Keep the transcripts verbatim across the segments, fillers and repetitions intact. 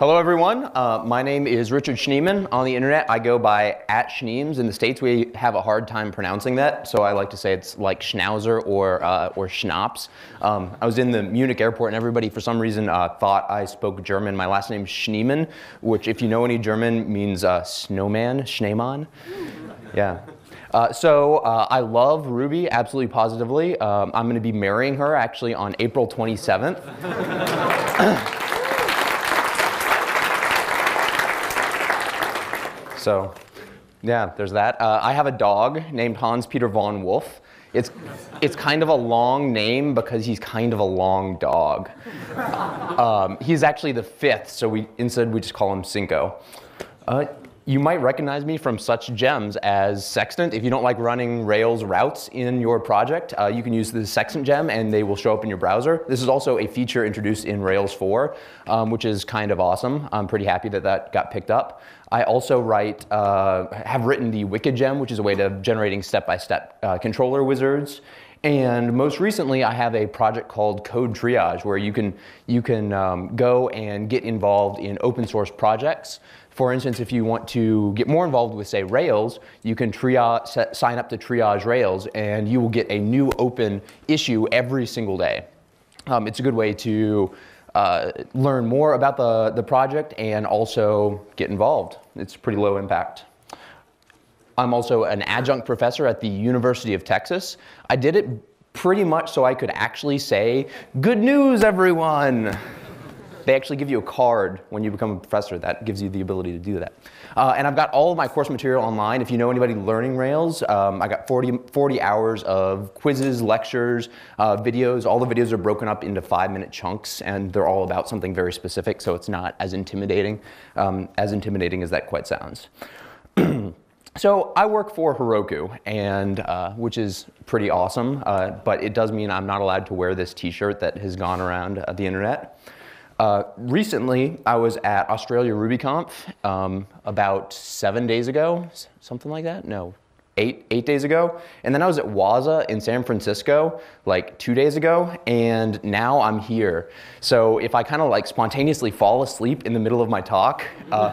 Hello everyone, uh, my name is Richard Schneeman. On the internet I go by at Schneems. In the States we have a hard time pronouncing that, so I like to say it's like schnauzer or, uh, or schnapps. Um, I was in the Munich airport and everybody for some reason uh, thought I spoke German. My last name is Schneeman, which if you know any German means uh, snowman, Schneemann. Yeah. Uh, so uh, I love Ruby absolutely positively. Um, I'm going to be marrying her actually on April twenty-seventh. So, yeah, there's that. Uh, I have a dog named Hans Peter von Wolf. It's, it's kind of a long name because he's kind of a long dog. Um, he's actually the fifth, so we instead we just call him Cinco. Uh, you might recognize me from such gems as Sextant. If you don't like running Rails routes in your project, uh, you can use the Sextant gem and they will show up in your browser. This is also a feature introduced in Rails four, um, which is kind of awesome. I'm pretty happy that that got picked up. I also write, uh, have written the Wicked gem, which is a way of generating step-by-step uh, controller wizards. And most recently, I have a project called Code Triage, where you can, you can um, go and get involved in open source projects. For instance, if you want to get more involved with, say, Rails, you can triage, set, sign up to Triage Rails, and you will get a new open issue every single day. Um, it's a good way to Uh, learn more about the, the project and also get involved. It's pretty low impact. I'm also an adjunct professor at the University of Texas. I did it pretty much so I could actually say, "Good news, everyone!" They actually give you a card when you become a professor that gives you the ability to do that. Uh, and I've got all of my course material online. If you know anybody learning Rails, um, I got forty, forty hours of quizzes, lectures, uh, videos. All the videos are broken up into five minute chunks and they're all about something very specific, so it's not as intimidating, um, as intimidating as that quite sounds. So I work for Heroku, and uh, which is pretty awesome, uh, but it does mean I'm not allowed to wear this t-shirt that has gone around uh, the internet. Uh, recently, I was at Australia RubyConf um, about seven days ago, something like that. No, eight eight days ago. And then I was at Waza in San Francisco like two days ago. And now I'm here. So if I kind of like spontaneously fall asleep in the middle of my talk, uh,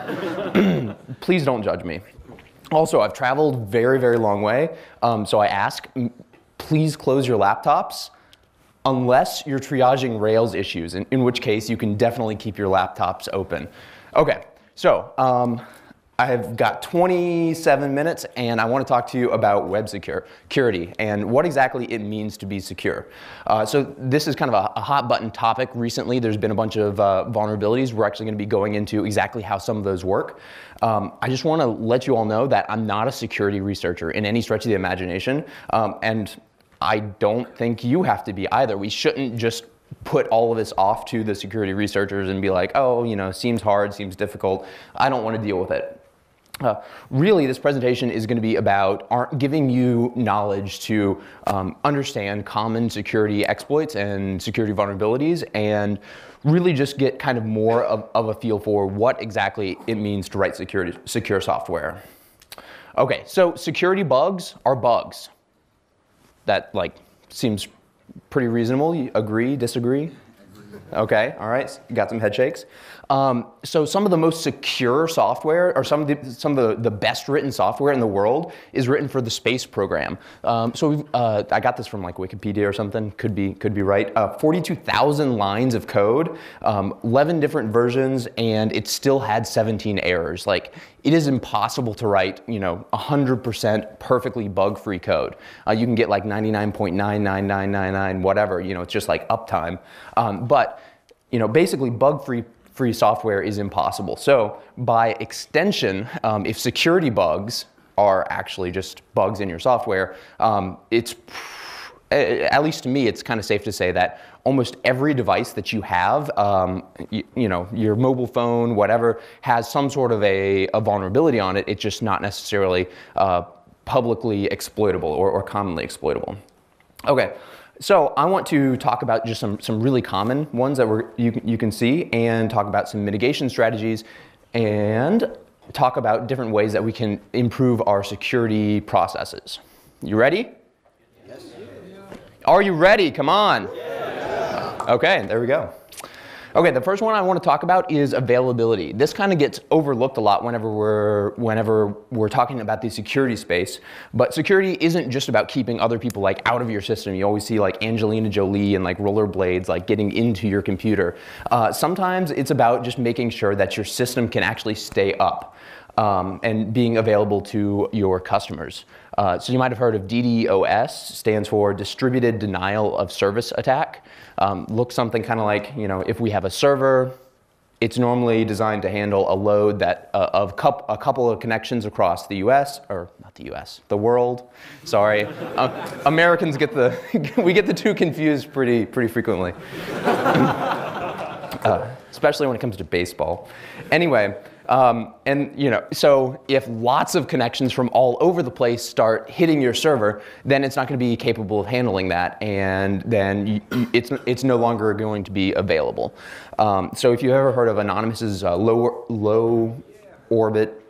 please don't judge me. Also, I've traveled very very long way, um, so I ask, please close your laptops. Unless you're triaging Rails issues, in, in which case you can definitely keep your laptops open. Okay, so um, I've got twenty-seven minutes and I want to talk to you about web secure, security and what exactly it means to be secure. Uh, so this is kind of a, a hot button topic recently. There's been a bunch of uh, vulnerabilities. We're actually going to be going into exactly how some of those work. Um, I just want to let you all know that I'm not a security researcher in any stretch of the imagination, um, and I don't think you have to be either. We shouldn't just put all of this off to the security researchers and be like, oh, you know, seems hard, seems difficult, I don't want to deal with it. Uh, really, this presentation is going to be about giving you knowledge to um, understand common security exploits and security vulnerabilities, and really just get kind of more of, of a feel for what exactly it means to write security, secure software. Okay, so security bugs are bugs. That like seems pretty reasonable. You agree, disagree? Okay, all right, got some head shakes. Um, so some of the most secure software, or some of the, some of the, the best written software in the world is written for the space program. Um, so we've, uh, I got this from like Wikipedia or something, could be, could be right. Uh, forty-two thousand lines of code, um, eleven different versions, and it still had seventeen errors. Like, it is impossible to write, you know, one hundred percent perfectly bug-free code. Uh, you can get like ninety-nine point nine nine nine nine nine, whatever, you know, it's just like uptime. Um, but, you know, basically bug-free free software is impossible. So by extension, um, if security bugs are actually just bugs in your software, um, it's, at least to me, it's kind of safe to say that almost every device that you have, um, you, you know, your mobile phone, whatever, has some sort of a, a vulnerability on it. It's just not necessarily uh, publicly exploitable or, or commonly exploitable. Okay. So I want to talk about just some, some really common ones that we're, you, you can see, and talk about some mitigation strategies, and talk about different ways that we can improve our security processes. You ready? Yes. Are you ready? Come on. Yeah. Okay, there we go. Okay, the first one I want to talk about is availability. This kind of gets overlooked a lot whenever we're, whenever we're talking about the security space. But security isn't just about keeping other people like out of your system. You always see like Angelina Jolie and like rollerblades like getting into your computer. Uh, sometimes it's about just making sure that your system can actually stay up um, and being available to your customers. Uh, so you might have heard of D DoS, stands for Distributed Denial of Service Attack. Um, looks something kind of like, you know, if we have a server, it's normally designed to handle a load that uh, of cup, a couple of connections across the U S or not the U S, the world. Sorry, uh, Americans get the we get the two confused pretty pretty frequently, uh, especially when it comes to baseball. Anyway. Um, and you know, so if lots of connections from all over the place start hitting your server, then it's not going to be capable of handling that, and then you, it's it's no longer going to be available. Um, so if you've ever heard of Anonymous's uh, low low orbit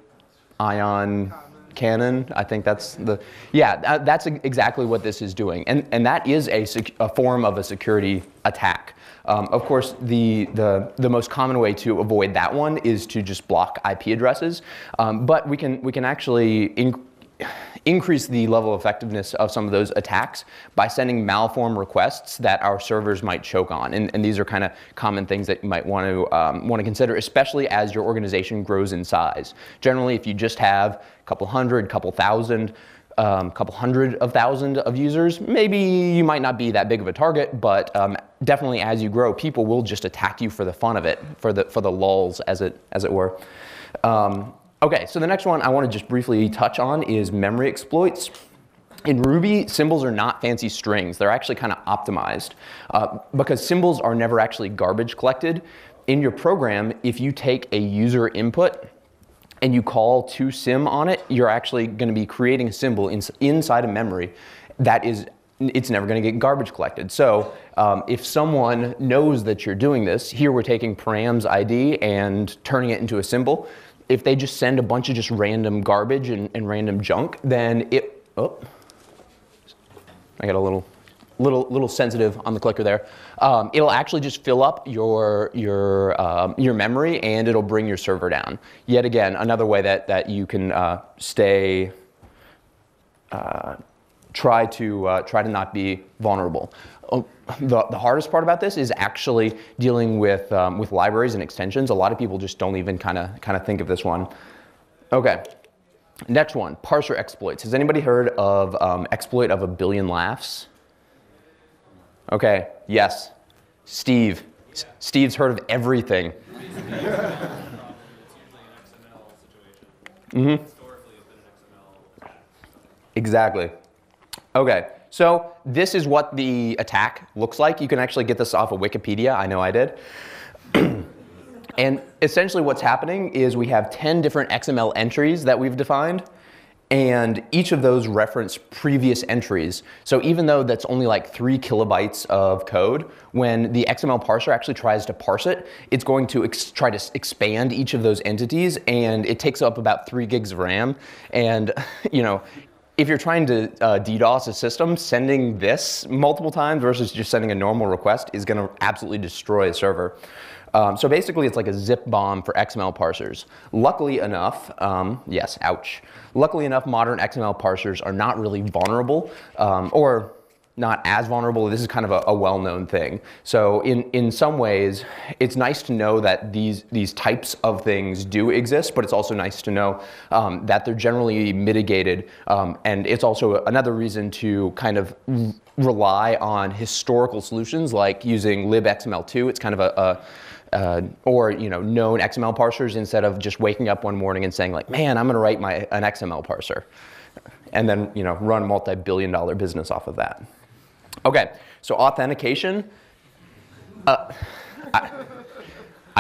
ion cannon, I think that's the yeah that's exactly what this is doing, and and that is a, sec a form of a security attack. Um, of course, the, the, the most common way to avoid that one is to just block I P addresses, um, but we can, we can actually in, increase the level of effectiveness of some of those attacks by sending malform requests that our servers might choke on, and, and these are kind of common things that you might want to, um, want to consider, especially as your organization grows in size. Generally, if you just have a couple hundred, couple thousand, Um, couple hundred of thousand of users, maybe you might not be that big of a target, but um, definitely as you grow, people will just attack you for the fun of it, for the for the lulls, as it as it were. Um, okay, so the next one I want to just briefly touch on is memory exploits. In Ruby, symbols are not fancy strings; they're actually kind of optimized uh, because symbols are never actually garbage collected. In your program, if you take a user input and you call toSym on it, you're actually going to be creating a symbol in, inside of memory that is, it's never going to get garbage collected. So um, if someone knows that you're doing this, here we're taking param's I D and turning it into a symbol. If they just send a bunch of just random garbage and, and random junk, then it, oh, I got a little, little, little sensitive on the clicker there. Um, it'll actually just fill up your your um, your memory, and it'll bring your server down. Yet again, another way that that you can uh, stay uh, try to uh, try to not be vulnerable. Oh, the the hardest part about this is actually dealing with um, with libraries and extensions. A lot of people just don't even kind of kind of think of this one. Okay. Next one, parser exploits. Has anybody heard of um, exploit of a billion laughs? Okay, yes. Steve. Yeah. Steve's heard of everything. Mm-hmm. Exactly. Okay, so this is what the attack looks like. You can actually get this off of Wikipedia. I know I did. And essentially what's happening is we have ten different X M L entries that we've defined, and each of those reference previous entries. So even though that's only like three kilobytes of code, when the X M L parser actually tries to parse it, it's going to try to expand each of those entities, and it takes up about three gigs of RAM. And you know, if you're trying to uh, DDoS a system, sending this multiple times versus just sending a normal request is gonna absolutely destroy a server. Um, so basically, it's like a zip bomb for X M L parsers. Luckily enough, um, yes, ouch. Luckily enough, modern X M L parsers are not really vulnerable, um, or not as vulnerable. This is kind of a, a well-known thing. So in, in some ways, it's nice to know that these, these types of things do exist, but it's also nice to know um, that they're generally mitigated. Um, and it's also another reason to kind of rely on historical solutions like using lib X M L two. It's kind of a, a Uh, or you know, known X M L parsers, instead of just waking up one morning and saying like, man, I'm going to write my an X M L parser, and then you know, run multi-billion dollar business off of that. Okay, so authentication. Uh, I,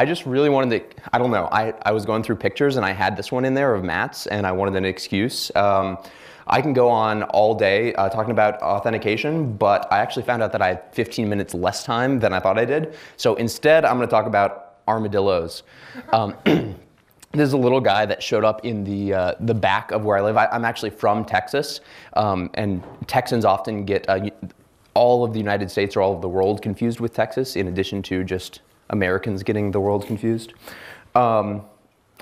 I just really wanted to, I don't know, I, I was going through pictures and I had this one in there of Matt's, and I wanted an excuse. Um, I can go on all day uh, talking about authentication, but I actually found out that I had fifteen minutes less time than I thought I did. So instead, I'm going to talk about armadillos. Um, this is a little guy that showed up in the uh, the back of where I live. I, I'm actually from Texas, um, and Texans often get uh, all of the United States or all of the world confused with Texas, in addition to just Americans getting the world confused. Um,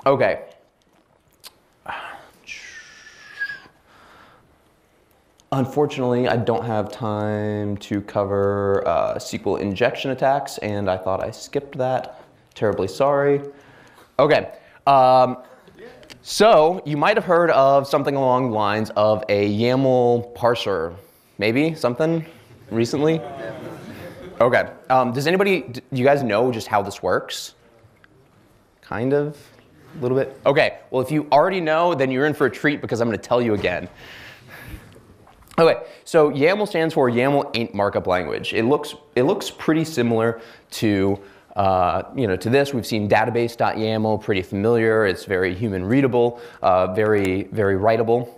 okay. Unfortunately, I don't have time to cover uh, S Q L injection attacks, and I thought I skipped that. Terribly sorry. Okay. Um, so you might have heard of something along the lines of a YAML parser, maybe something recently. Okay. Um, does anybody, do you guys know just how this works? Kind of, a little bit. Okay. Well, if you already know, then you're in for a treat because I'm going to tell you again. Okay, so YAML stands for YAML Ain't Markup Language. It looks it looks pretty similar to uh, you know to this. We've seen database.yaml, pretty familiar. It's very human readable, uh, very very writable.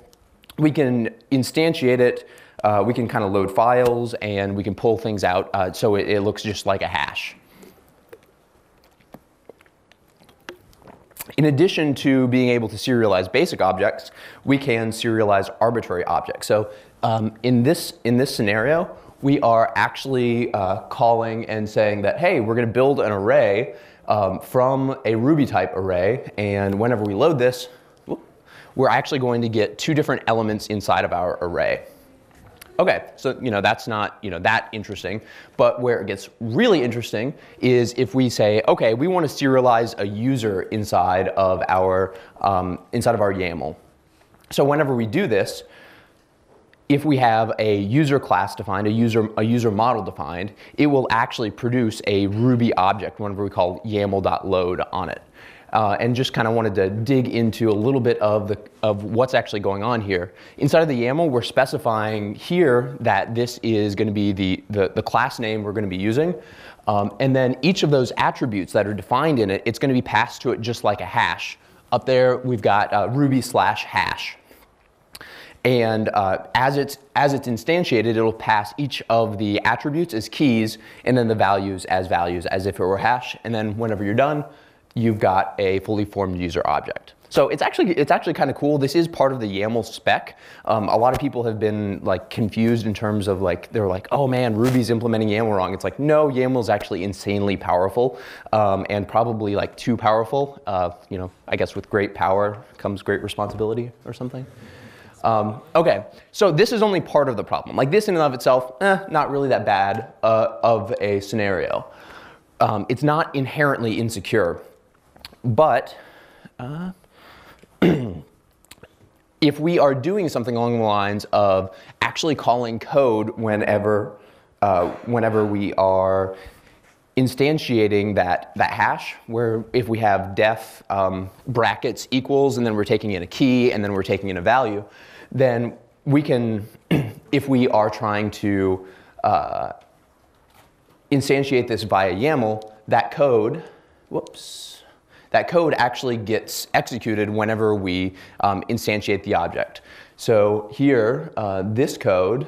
We can instantiate it. Uh, we can kind of load files and we can pull things out. Uh, so it, it looks just like a hash. In addition to being able to serialize basic objects, we can serialize arbitrary objects. So um, in this in this scenario, we are actually uh, calling and saying that, hey, we're going to build an array um, from a Ruby type array, and whenever we load this, whoop, we're actually going to get two different elements inside of our array. Okay, so you know that's not you know that interesting, but where it gets really interesting is if we say, okay, we want to serialize a user inside of our um, inside of our YAML. So whenever we do this, if we have a user class defined, a user a user model defined, it will actually produce a Ruby object whenever we call YAML.load on it. Uh, and just kind of wanted to dig into a little bit of the of what's actually going on here. Inside of the YAML, we're specifying here that this is going to be the, the the class name we're going to be using, um, and then each of those attributes that are defined in it, it's going to be passed to it just like a hash. Up there, we've got uh, Ruby slash hash, and uh, as it's as it's instantiated, it'll pass each of the attributes as keys, and then the values as values as if it were hash. And then whenever you're done, you've got a fully formed user object. So it's actually it's actually kind of cool. This is part of the YAML spec. Um, a lot of people have been like confused in terms of like they're like, oh man, Ruby's implementing YAML wrong. It's like, no, YAML is actually insanely powerful, um, and probably like too powerful. Uh, you know, I guess with great power comes great responsibility or something. Um, okay, so this is only part of the problem. Like this in and of itself, eh, not really that bad uh, of a scenario. Um, it's not inherently insecure. But uh, if we are doing something along the lines of actually calling code whenever, uh, whenever we are instantiating that that hash, where if we have def um, brackets equals and then we're taking in a key and then we're taking in a value, then we can, if we are trying to uh, instantiate this via YAML, that code, whoops. That code actually gets executed whenever we um, instantiate the object. So here, uh, this code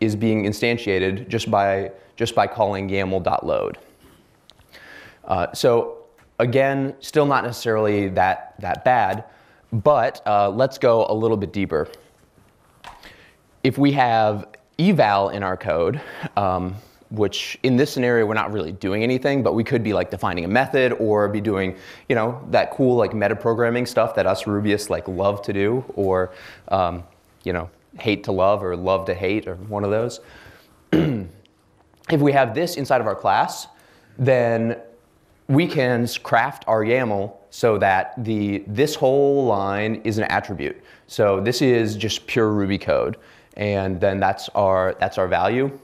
is being instantiated just by just by calling YAML.load. Uh, so again, still not necessarily that that bad, but uh, let's go a little bit deeper. If we have eval in our code. Um, which in this scenario, we're not really doing anything, but we could be like defining a method or be doing, you know, that cool like metaprogramming stuff that us Rubyists like love to do or, um, you know, hate to love or love to hate or one of those. If we have this inside of our class, then we can craft our YAML so that the this whole line is an attribute. So this is just pure Ruby code. And then that's our that's our value.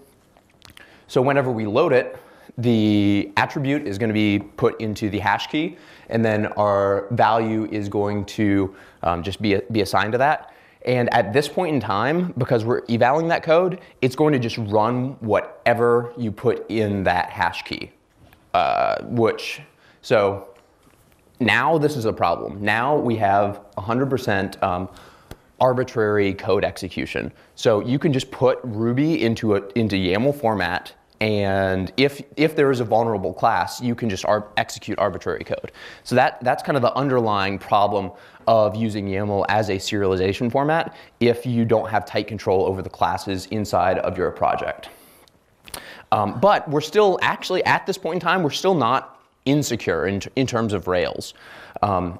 So whenever we load it, the attribute is going to be put into the hash key, and then our value is going to um, just be, be assigned to that. And at this point in time, because we're evaluating that code, it's going to just run whatever you put in that hash key. Uh, which, so now this is a problem. Now we have one hundred percent um, arbitrary code execution. So you can just put Ruby into a into YAML format, and if if there is a vulnerable class, you can just ar execute arbitrary code. So that that's kind of the underlying problem of using YAML as a serialization format if you don't have tight control over the classes inside of your project. Um, but we're still actually at this point in time, we're still not insecure in, in terms of Rails. Um,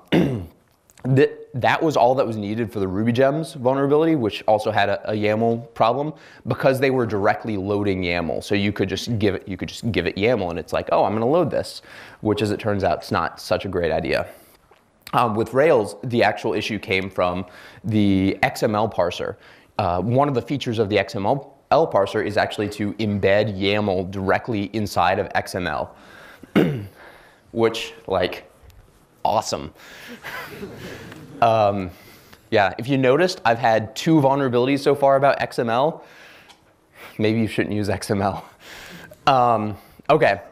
that, that was all that was needed for the RubyGems vulnerability, which also had a, a YAML problem, because they were directly loading YAML. So you could just give it, you could just give it YAML, and it's like, oh, I'm going to load this, which, as it turns out, it's not such a great idea. Um, with Rails, the actual issue came from the X M L parser. Uh, one of the features of the X M L parser is actually to embed YAML directly inside of X M L, which, like, awesome. um, yeah, if you noticed, I've had two vulnerabilities so far about X M L. Maybe you shouldn't use X M L. Um, okay.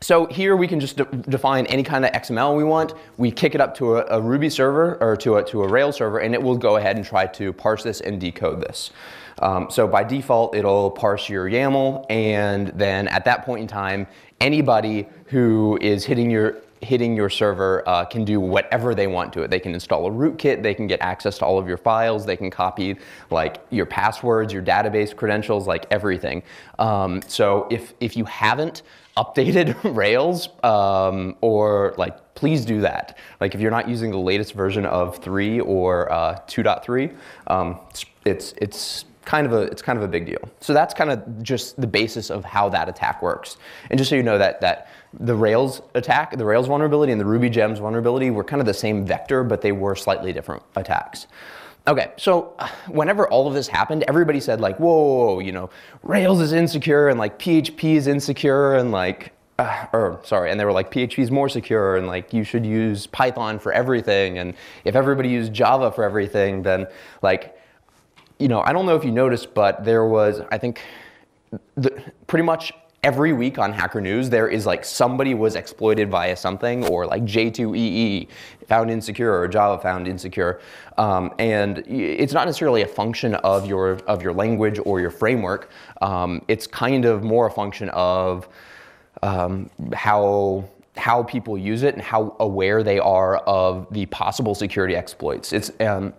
So here we can just de define any kind of X M L we want. We kick it up to a, a Ruby server, or to a, to a Rails server, and it will go ahead and try to parse this and decode this. Um, so by default, it'll parse your YAML, and then at that point in time, anybody who is hitting your, hitting your server uh, can do whatever they want to it. They can install a rootkit, they can get access to all of your files, they can copy like your passwords, your database credentials, like everything. Um, so if, if you haven't updated Rails, um, or like, please do that. Like, if you're not using the latest version of three or uh, two point three, um, it's, it's kind of a, it's kind of a big deal. So that's kind of just the basis of how that attack works. And just so you know that, that the Rails attack, the Rails vulnerability, and the RubyGems vulnerability were kind of the same vector, but they were slightly different attacks. Okay, so whenever all of this happened, everybody said like, whoa, whoa, whoa, you know, Rails is insecure, and like P H P is insecure, and like, uh, or sorry, and they were like, P H P is more secure, and like you should use Python for everything, and if everybody used Java for everything, then like, you know, I don't know if you noticed, but there was, I think, the, pretty much every week on Hacker News, there is like somebody was exploited via something, or like J two E E found insecure, or Java found insecure. Um, and it's not necessarily a function of your of your language or your framework. Um, it's kind of more a function of um, how how people use it and how aware they are of the possible security exploits. It's um,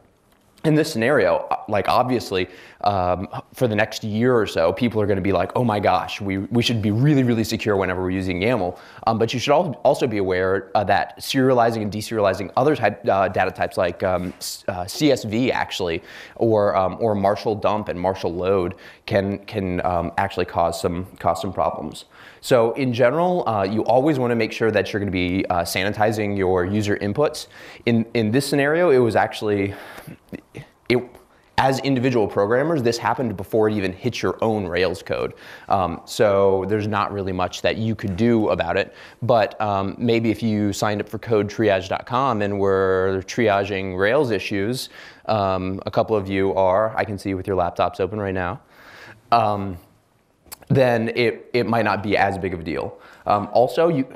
in this scenario, like obviously, um, for the next year or so, people are going to be like, oh my gosh, we, we should be really, really secure whenever we're using YAML. Um, but you should also be aware uh, that serializing and deserializing other type, uh, data types like um, uh, C S V actually, or, um, or Marshall dump and Marshall load can, can um, actually cause some, cause some problems. So in general, uh, you always want to make sure that you're going to be uh, sanitizing your user inputs. In, in this scenario, it was actually... It, as individual programmers, this happened before it even hit your own Rails code. Um, so there's not really much that you could do about it. But um, maybe if you signed up for code triage dot com and were triaging Rails issues, um, a couple of you are, I can see with your laptops open right now, um, then it, it might not be as big of a deal. Um, also, you...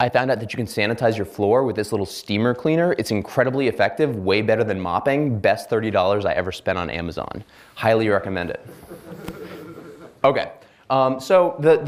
I found out that you can sanitize your floor with this little steamer cleaner. It's incredibly effective, way better than mopping. Best thirty dollars I ever spent on Amazon. Highly recommend it. Okay, um, so the,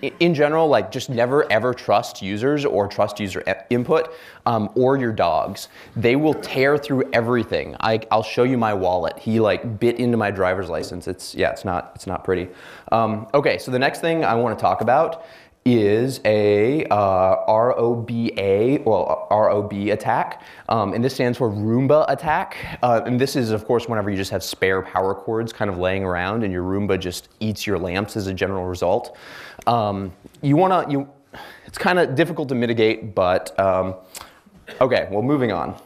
the, in general, like just never ever trust users or trust user input um, or your dogs. They will tear through everything. I, I'll show you my wallet. He like bit into my driver's license. It's, yeah, it's not, it's not pretty. Um, okay, so the next thing I want to talk about is a uh, R O B A, well, R O B attack, um, and this stands for Roomba attack. Uh, and this is, of course, whenever you just have spare power cords kind of laying around, and your Roomba just eats your lamps as a general result. Um, you wanna, you, it's kind of difficult to mitigate, but um, okay. Well, moving on.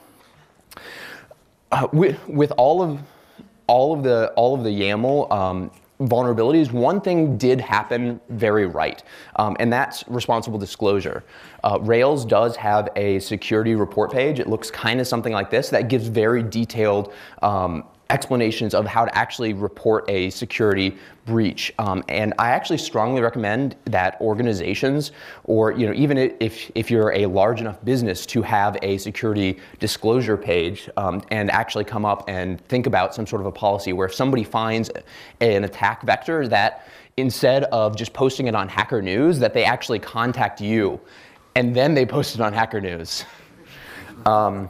Uh, with, with all of all of the all of the YAML. Um, vulnerabilities, one thing did happen very right, um, and that's responsible disclosure. Uh, Rails does have a security report page. It looks kind of something like this that gives very detailed um, explanations of how to actually report a security breach. Um, and I actually strongly recommend that organizations, or you know, even if, if you're a large enough business, to have a security disclosure page um, and actually come up and think about some sort of a policy where if somebody finds an attack vector, that instead of just posting it on Hacker News, that they actually contact you and then they post it on Hacker News. Um,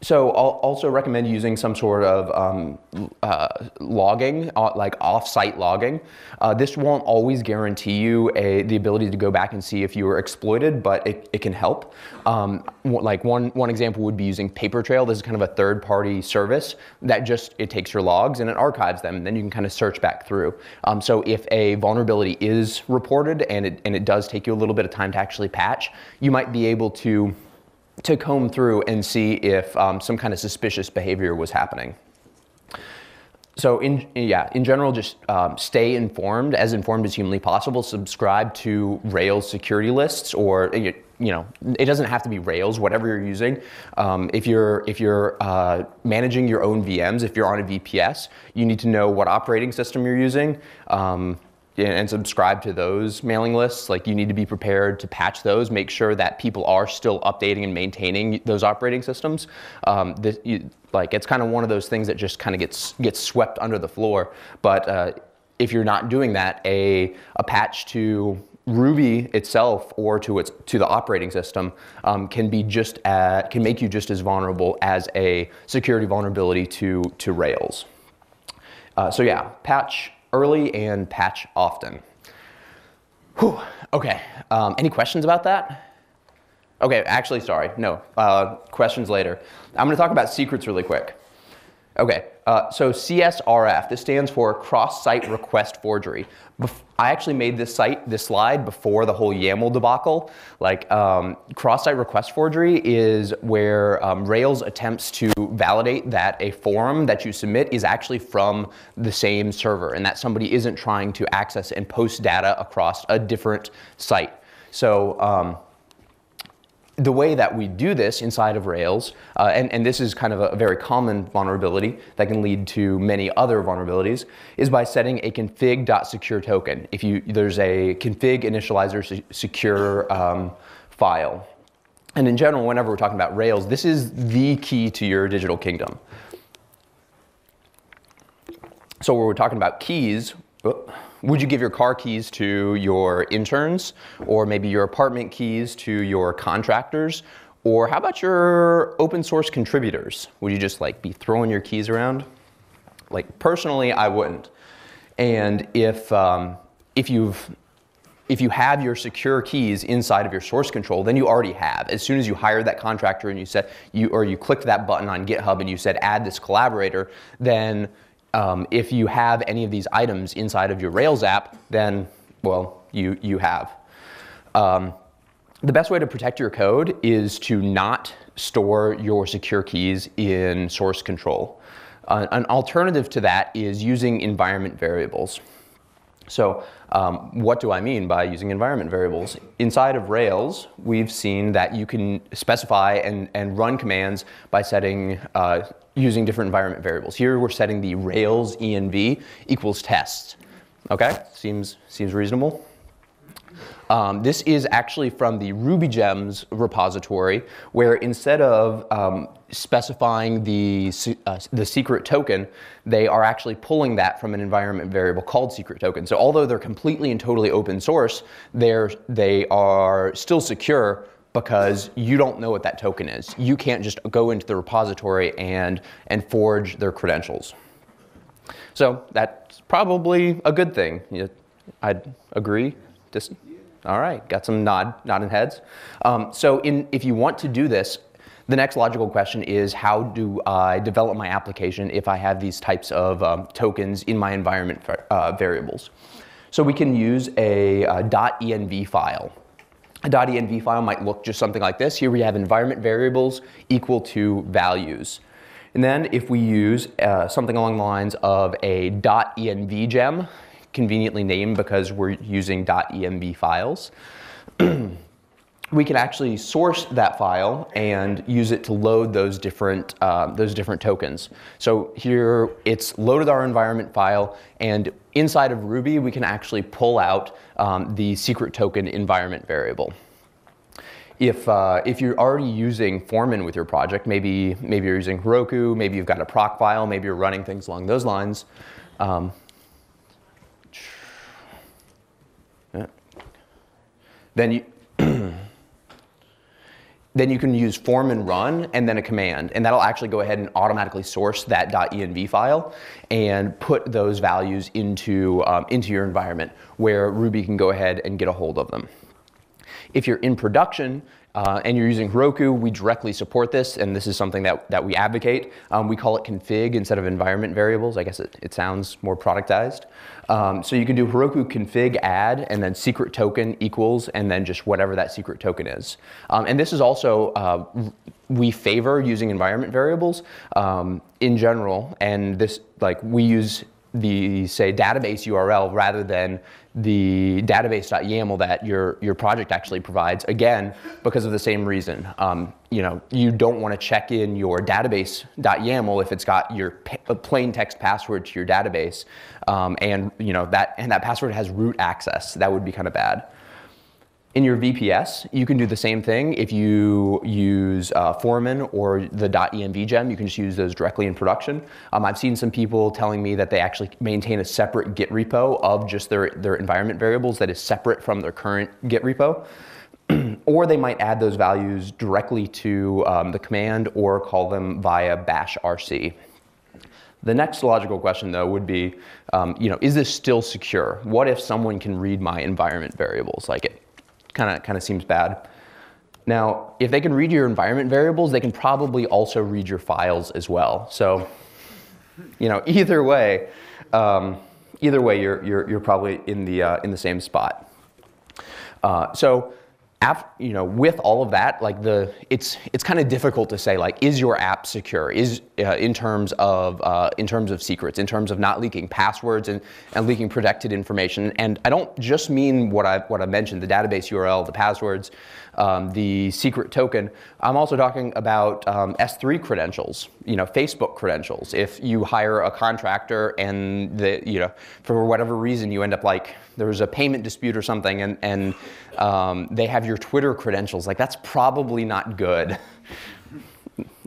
So I'll also recommend using some sort of um, uh, logging, uh, like off-site logging. Uh, this won't always guarantee you a, the ability to go back and see if you were exploited, but it, it can help. Um, like one, one example would be using PaperTrail. This is kind of a third-party service that just, it takes your logs and it archives them, and then you can kind of search back through. Um, so if a vulnerability is reported and it, and it does take you a little bit of time to actually patch, you might be able to to comb through and see if um, some kind of suspicious behavior was happening. So in, yeah, in general, just um, stay informed, as informed as humanly possible. Subscribe to Rails security lists, or you know, it doesn't have to be Rails, whatever you're using. Um, if you're, if you're uh, managing your own V Ms, if you're on a V P S, you need to know what operating system you're using. Um, and subscribe to those mailing lists. Like, you need to be prepared to patch those, make sure that people are still updating and maintaining those operating systems. Um, this, you, like, it's kind of one of those things that just kind of gets, gets swept under the floor. But uh, if you're not doing that, a, a patch to Ruby itself or to, its, to the operating system um, can, be just at, can make you just as vulnerable as a security vulnerability to, to Rails. Uh, so yeah, patch early and patch often. Whew. Okay, um, any questions about that? Okay, actually, sorry, no, uh, questions later. I'm gonna talk about secrets really quick. Okay, uh, so C S R F, this stands for Cross-Site Request Forgery. Bef I actually made this, site, this slide before the whole YAML debacle. Like, um, cross-site request forgery is where um, Rails attempts to validate that a form that you submit is actually from the same server and that somebody isn't trying to access and post data across a different site. So, um, the way that we do this inside of Rails, uh, and, and this is kind of a very common vulnerability that can lead to many other vulnerabilities, is by setting a config.secure token. If you, there's a config initializer secure um, file. And in general, whenever we're talking about Rails, this is the key to your digital kingdom. So when we're talking about keys, oh, would you give your car keys to your interns, or maybe your apartment keys to your contractors, or how about your open source contributors? Would you just like be throwing your keys around? Like, personally, I wouldn't. And if um, if you've if you have your secure keys inside of your source control, then you already have. As soon as you hired that contractor and you said you or you clicked that button on GitHub and you said add this collaborator, then Um, if you have any of these items inside of your Rails app, then, well, you, you have. Um, the best way to protect your code is to not store your secure keys in source control. Uh, an alternative to that is using environment variables. So um, what do I mean by using environment variables? Inside of Rails, we've seen that you can specify and, and run commands by setting, uh, using different environment variables. Here we're setting the Rails env equals test. Okay, seems, seems reasonable. Um, this is actually from the RubyGems repository, where instead of um, specifying the, uh, the secret token, they are actually pulling that from an environment variable called secret token. So although they're completely and totally open source, they're, they are still secure because you don't know what that token is. You can't just go into the repository and, and forge their credentials. So that's probably a good thing. You, I'd agree. Just, all right, got some nod, nodding heads. Um, so in, if you want to do this, the next logical question is, how do I develop my application if I have these types of um, tokens in my environment uh, variables? So we can use a uh, .env file. A .env file might look just something like this. Here we have environment variables equal to values. And then if we use uh, something along the lines of a .env gem, conveniently named because we're using .env files, we can actually source that file and use it to load those different, uh, those different tokens. So here it's loaded our environment file, and inside of Ruby we can actually pull out um, the secret token environment variable. If, uh, if you're already using Foreman with your project, maybe, maybe you're using Heroku, maybe you've got a proc file, maybe you're running things along those lines. Um, then you then you can use Foreman run and then a command, and that'll actually go ahead and automatically source that .env file and put those values into, um, into your environment where Ruby can go ahead and get a hold of them. If you're in production uh, and you're using Heroku, we directly support this, and this is something that, that we advocate. Um, we call it config instead of environment variables. I guess it, it sounds more productized. Um, so you can do Heroku config add and then secret token equals and then just whatever that secret token is. Um, and this is also, uh, we favor using environment variables um, in general, and this, like, we use the, say, database U R L rather than the database.yaml that your, your project actually provides, again, because of the same reason. Um, you know, you don't want to check in your database.yaml if it's got your plain text password to your database, um, and, you know, that, and that password has root access. That would be kind of bad. In your V P S, you can do the same thing. If you use uh, Foreman or the .env gem, you can just use those directly in production. Um, I've seen some people telling me that they actually maintain a separate Git repo of just their, their environment variables that is separate from their current Git repo. Or they might add those values directly to um, the command or call them via bash R C. The next logical question, though, would be, um, you know, is this still secure? What if someone can read my environment variables? Like, it kind of kind of seems bad. Now, if they can read your environment variables, they can probably also read your files as well. So, you know, either way, um, either way, you're you're you're probably in the uh, in the same spot. Uh, so, after, you know, with all of that, like the it's it's kind of difficult to say, like, is your app secure? Is uh, in terms of uh, in terms of secrets, in terms of not leaking passwords and and leaking protected information. And I don't just mean what I what I mentioned, the database U R L, the passwords, um, the secret token. I'm also talking about um, S three credentials, you know, Facebook credentials. If you hire a contractor and the you know for whatever reason you end up, like, there was a payment dispute or something, and and um, they have your Twitter credentials, like, that's probably not good.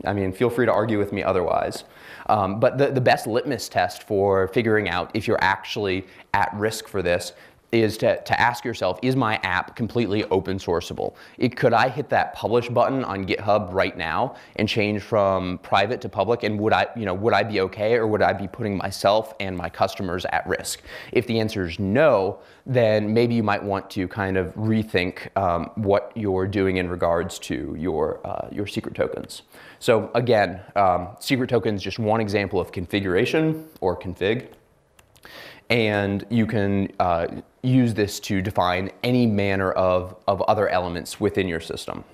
I mean, feel free to argue with me otherwise. Um, but the, the best litmus test for figuring out if you're actually at risk for this is to, to ask yourself, is my app completely open sourceable? It, could I hit that publish button on GitHub right now and change from private to public, and would I, you know, would I be okay, or would I be putting myself and my customers at risk? If the answer is no, then maybe you might want to kind of rethink um, what you're doing in regards to your, uh, your secret tokens. So again, um, secret tokens, just one example of configuration or config. And you can uh, use this to define any manner of, of other elements within your system.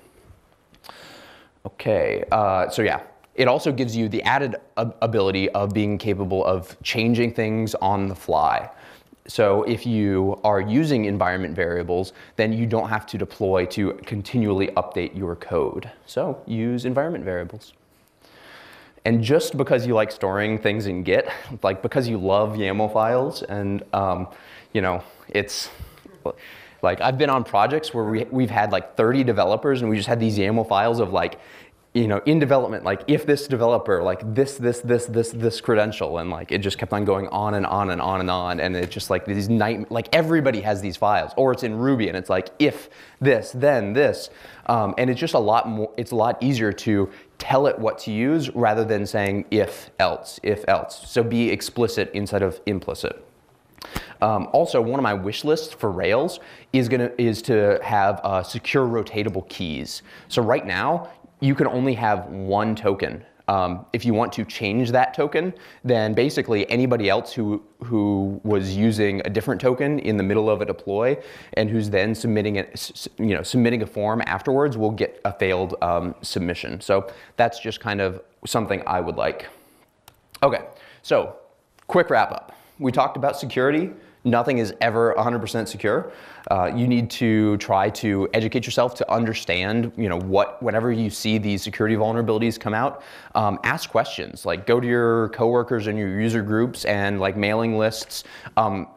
Okay, uh, so yeah. It also gives you the added ability of being capable of changing things on the fly. So if you are using environment variables, then you don't have to deploy to continually update your code. So use environment variables. And just because you like storing things in Git, like, because you love YAML files, and um, you know, it's like, I've been on projects where we, we've had like thirty developers, and we just had these YAML files of, like, you know, in development, like, if this developer, like, this, this, this, this, this credential, and, like, it just kept on going on and on and on and on, and it's just like these night, like, everybody has these files, or it's in Ruby, and it's like, if this, then this, um, and it's just a lot more, it's a lot easier to tell it what to use rather than saying if else, if else. So be explicit instead of implicit. Um, also, one of my wish lists for Rails is gonna is to have uh, secure rotatable keys. So right now, you can only have one token. Um, if you want to change that token, then basically anybody else who, who was using a different token in the middle of a deploy and who's then submitting it, you know, submitting a form afterwards will get a failed um, submission. So that's just kind of something I would like. Okay, so quick wrap up. We talked about security. Nothing is ever one hundred percent secure. Uh, you need to try to educate yourself to understand, you know, what, whenever you see these security vulnerabilities come out, um, ask questions. Like, go to your coworkers and your user groups and, like, mailing lists. Um,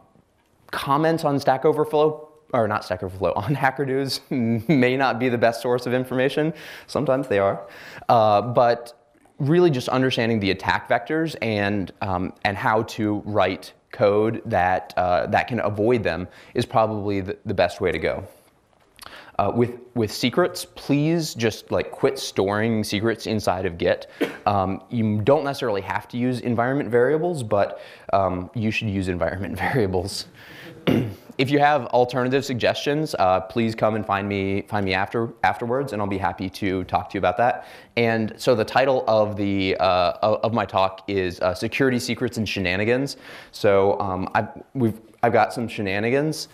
comments on Stack Overflow, or not Stack Overflow, on Hacker News may not be the best source of information. Sometimes they are, uh, but really just understanding the attack vectors and um, and how to write code that, uh, that can avoid them is probably the, the best way to go. Uh, with with secrets, please just like quit storing secrets inside of Git. Um, you don't necessarily have to use environment variables, but um, you should use environment variables. If you have alternative suggestions, uh, please come and find me find me after afterwards, and I'll be happy to talk to you about that. And so the title of the uh, of my talk is uh, Security Secrets and Shenanigans. So um, I've we've I've got some shenanigans.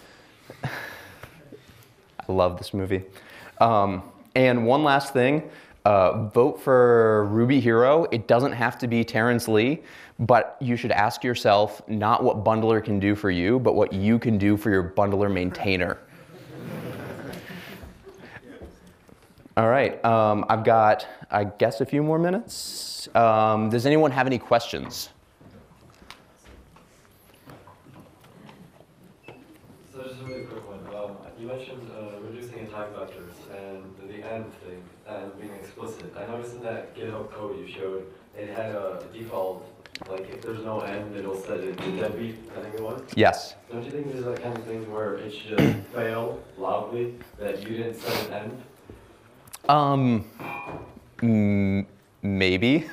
Love this movie. Um, and one last thing, uh, vote for Ruby Hero. It doesn't have to be Terrence Lee, but you should ask yourself not what Bundler can do for you, but what you can do for your Bundler maintainer. All right, um, I've got, I guess, a few more minutes. Um, does anyone have any questions? So just a really quick one. Um, you mentioned uh, reducing attack vectors and the and thing and being explicit. I noticed in that GitHub code you showed, it had a default, like if there's no end, it'll set it to deadbeat, I think it was? Yes. Don't you think there's that kind of thing where it should fail loudly that you didn't set an end? Um, m maybe.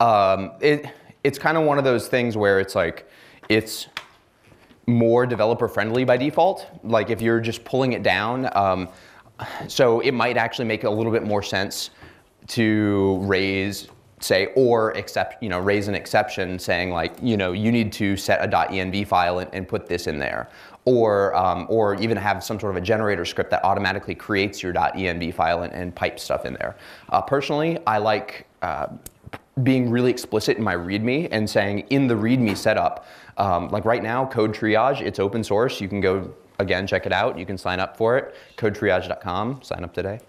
um, it It's kind of one of those things where it's like, it's more developer friendly by default. Like if you're just pulling it down, um, so it might actually make a little bit more sense to raise, say, or except, you know, raise an exception saying like, you know, you need to set a .env file and, and put this in there, or um, or even have some sort of a generator script that automatically creates your .env file and, and pipe stuff in there. Uh, personally, I like uh, being really explicit in my README and saying in the README setup. Um, like right now, Code Triage, it's open source. You can go, again, check it out. You can sign up for it, code triage dot com, sign up today.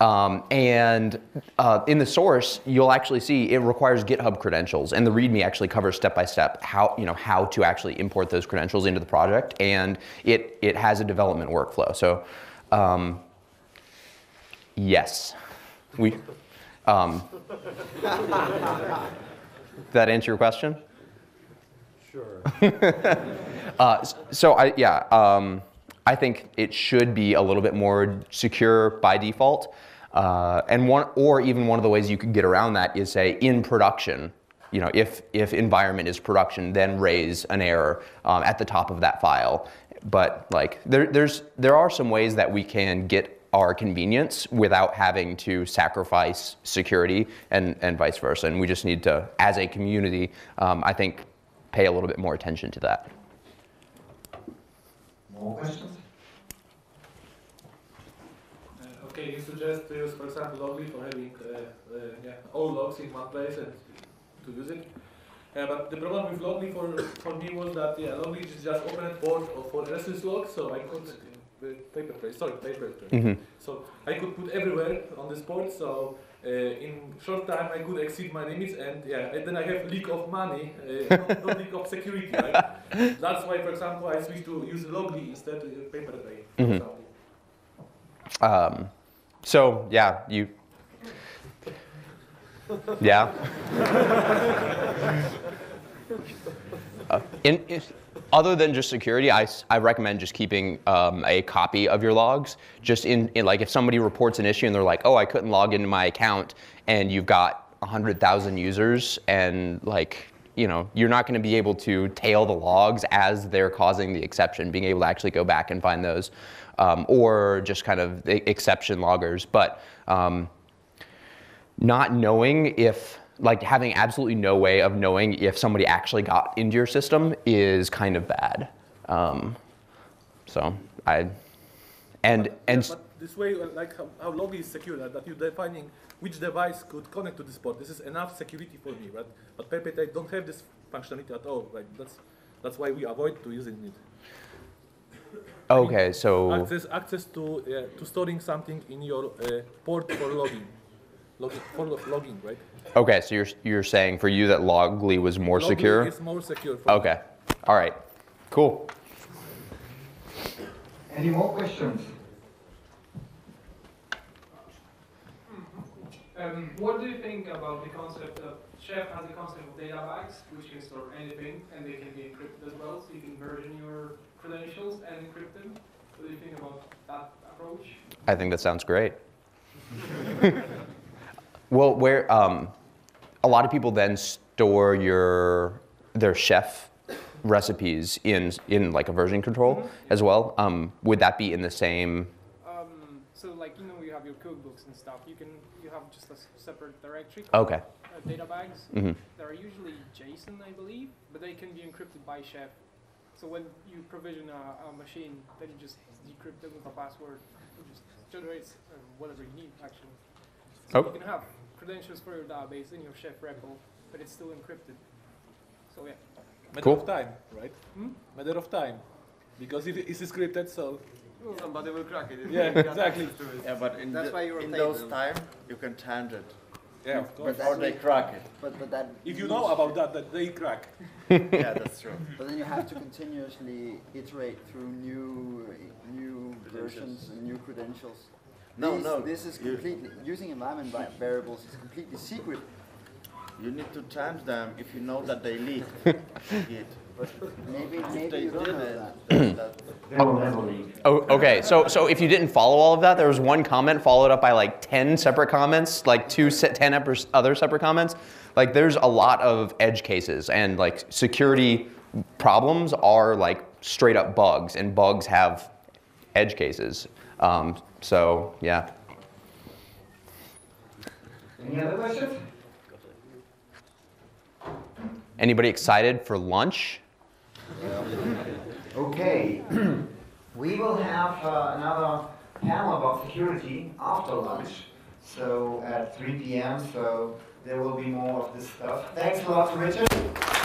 Um, and uh, in the source, you'll actually see it requires GitHub credentials, and the README actually covers step-by-step how, you know, how to actually import those credentials into the project, and it, it has a development workflow. So um, yes, we, um, did that answer your question? Sure. uh, so I, yeah, um, I think it should be a little bit more secure by default, uh, and one or even one of the ways you could get around that is say in production, you know, if if environment is production, then raise an error um, at the top of that file. But like there there's there are some ways that we can get our convenience without having to sacrifice security and and vice versa, and we just need to, as a community, um, I think, pay a little bit more attention to that. More questions? Uh, okay, you suggest to use, for example, Loggly for having uh, uh, yeah, all logs in one place and to use it. Uh, but the problem with Loggly for, for me was that yeah, Loggly is just open at port for restless logs, so I could uh, PaperTrail, sorry, PaperTrail. Mm-hmm. So I could put everywhere on this port. So. Uh, in short time, I could exceed my limits, and yeah, and then I have leak of money, uh, not, not leak of security. Right? That's why, for example, I switched to use Loggly instead of PaperTrail. Mm-hmm. Um, so yeah, you, yeah. uh, in, in, Other than just security, I, I recommend just keeping um, a copy of your logs. Just in, in like if somebody reports an issue and they're like, oh, I couldn't log into my account, and you've got one hundred thousand users, and like, you know, you're not going to be able to tail the logs as they're causing the exception, being able to actually go back and find those, um, or just kind of the exception loggers. But um, not knowing if, like having absolutely no way of knowing if somebody actually got into your system is kind of bad. Um, so I, and and yeah, but this way, like how, how Loggly is secure, that you're defining which device could connect to this port. This is enough security for me, right? But PaperTrail don't have this functionality at all. Right? That's that's why we avoid to using it. Okay, so access access to uh, to storing something in your uh, port for logging. Logging, right? Okay, so you're you're saying for you that Loggly was more Loggly secure? It's more secure. For okay, me. All right, cool. Any more questions? Um, what do you think about the concept of Chef has the concept of data bags, which can store anything, and they can be encrypted as well, so you can version your credentials and encrypt them. What do you think about that approach? I think that sounds great. Well, where um, a lot of people then store your their chef recipes in in like a version control mm-hmm. as well. Um, would that be in the same? Um, so like you know you have your cookbooks and stuff. You can you have just a separate directory. Okay. Uh, data bags. Mm-hmm. They're usually JSON, I believe, but they can be encrypted by Chef. So when you provision a, a machine, then you just decrypt it with a password. It just generates uh, whatever you need actually. So oh. you can have credentials for your database in your Chef repo, but it's still encrypted. So yeah. Matter cool. of time, right? Hmm? Matter of time, because it is scripted, so somebody will crack it. Yeah, exactly. It. Yeah, but in that's the, why you in those time you can change it. Yeah, of course. But or they crack it. But but that if you know about that, that they crack. Yeah, that's true. But then you have to continuously iterate through new new versions and new credentials. No, These, no. This is completely, using environment variables is completely secret. You need to change them if you know that they leak. But maybe maybe you don't know that. Oh, okay. So so if you didn't follow all of that, there was one comment followed up by like ten separate comments, like two se ten other separate comments. Like there's a lot of edge cases, and like security problems are like straight up bugs, and bugs have edge cases. Um, so yeah. Any other questions? Anybody excited for lunch? Yeah. Okay, we will have uh, another panel about security after lunch, so at three p m So there will be more of this stuff. Thanks a lot, Richard.